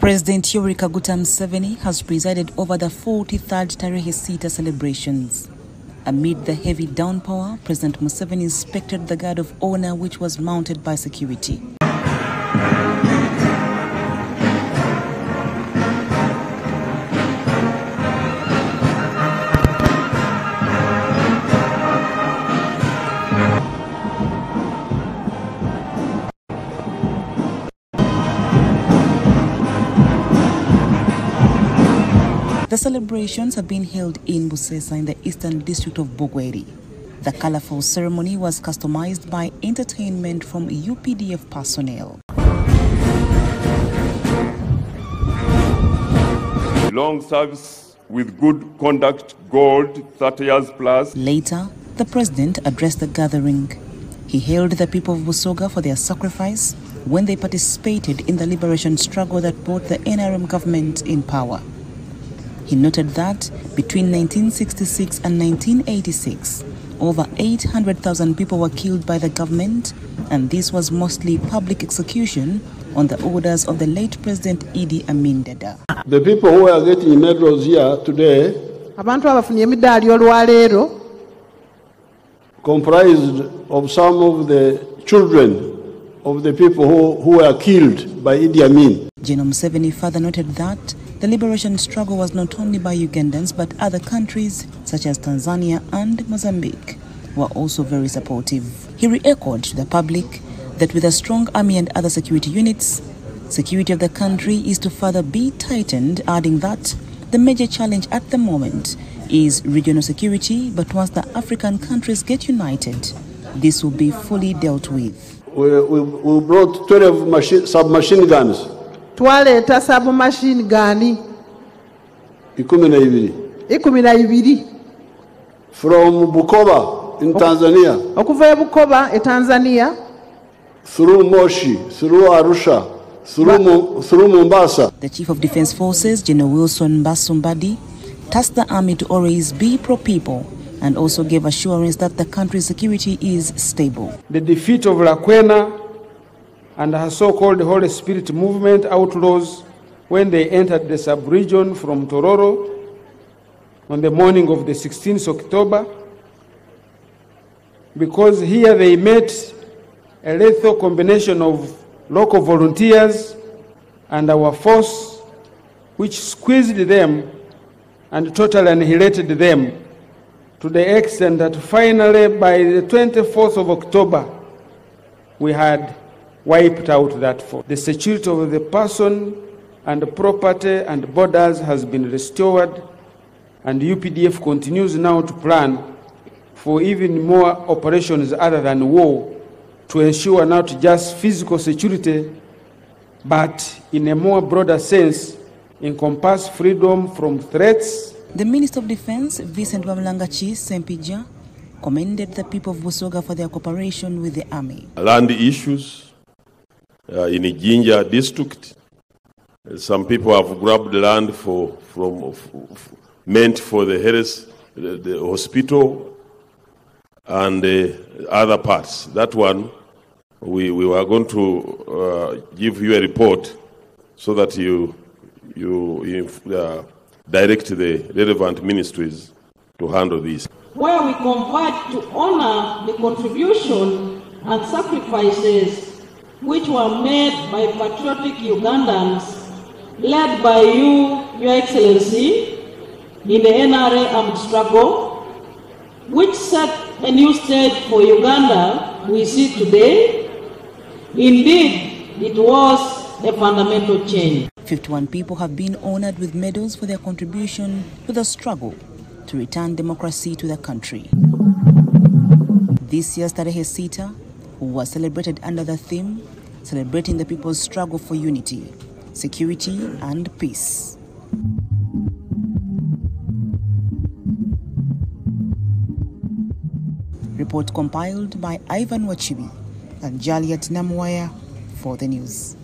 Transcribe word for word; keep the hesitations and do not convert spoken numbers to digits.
President Yuri Kaguta Museveni has presided over the forty-third Tarehe Sita celebrations. Amid the heavy downpour, President Museveni inspected the guard of honor which was mounted by security. The celebrations have been held in Busoga in the eastern district of Bugweri. The colorful ceremony was customized by entertainment from U P D F personnel. Long service with good conduct, gold, thirty years plus. Later, the president addressed the gathering. He hailed the people of Busoga for their sacrifice when they participated in the liberation struggle that brought the N R M government in power. He noted that between nineteen sixty-six and nineteen eighty-six, over eight hundred thousand people were killed by the government, and this was mostly public execution on the orders of the late President Idi Amin Dada. The people who are getting medals here today comprised of some of the children of the people who, who were killed by Idi Amin. Gen. Museveni further noted that the liberation struggle was not only by Ugandans, but other countries such as Tanzania and Mozambique were also very supportive. He re-echoed to the public that with a strong army and other security units, security of the country is to further be tightened, adding that the major challenge at the moment is regional security, but once the African countries get united, this will be fully dealt with. We, we, we brought twelve machine, submachine guns. Twaleta submachine gun ikumi na ibiri from Bukoba in Tanzania, okuva Bukoba e Tanzania, through Moshi, through Arusha, through through Mombasa. The Chief of Defense Forces, General Wilson Basumbadi, tasked the army to always be pro-people and also gave assurance that the country's security is stable. The defeat of Lakwena and her so-called Holy Spirit movement outlaws when they entered the sub-region from Tororo on the morning of the sixteenth of October, because here they met a lethal combination of local volunteers and our force, which squeezed them and totally annihilated them to the extent that finally by the twenty-fourth of October we had wiped out that force. The security of the person and the property and borders has been restored, and U P D F continues now to plan for even more operations other than war to ensure not just physical security, but in a more broader sense, encompass freedom from threats. The Minister of Defense, Vincent Wamulangachis Sempidja, commended the people of Busoga for their cooperation with the army. Land issues. Uh, in the Jinja district, uh, some people have grabbed land for from for, meant for the Harris the, the hospital and the other parts. That one, we we were going to uh, give you a report so that you you uh, direct the relevant ministries to handle this. Where we convert to honor the contribution and sacrifices which were made by patriotic Ugandans, led by you, Your Excellency, in the N R A armed struggle, which set a new stage for Uganda we see today. Indeed, it was a fundamental change. fifty-one people have been honored with medals for their contribution to the struggle to return democracy to the country. This year's Tarehe Sita was celebrated under the theme, Celebrating the People's Struggle for Unity, Security and Peace. Report compiled by Ivan Wachibi and Jaliat Namwaya for the news.